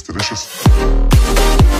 It's delicious.